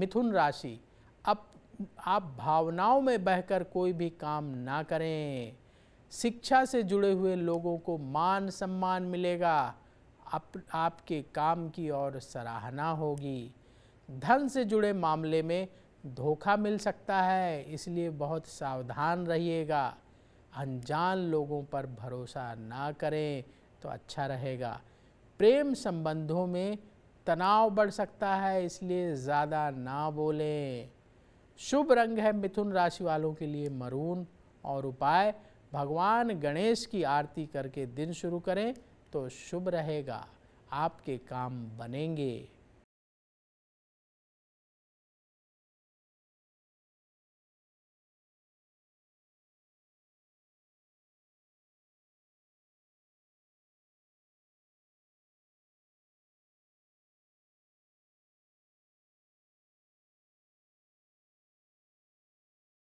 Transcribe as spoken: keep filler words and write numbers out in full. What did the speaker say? मिथुन राशि, अब आप भावनाओं में बहकर कोई भी काम ना करें। शिक्षा से जुड़े हुए लोगों को मान सम्मान मिलेगा, आप, आपके काम की और सराहना होगी। धन से जुड़े मामले में धोखा मिल सकता है, इसलिए बहुत सावधान रहिएगा। अनजान लोगों पर भरोसा ना करें तो अच्छा रहेगा। प्रेम संबंधों में तनाव बढ़ सकता है, इसलिए ज़्यादा ना बोलें। शुभ रंग है मिथुन राशि वालों के लिए मरून, और उपाय भगवान गणेश की आरती करके दिन शुरू करें तो शुभ रहेगा, आपके काम बनेंगे।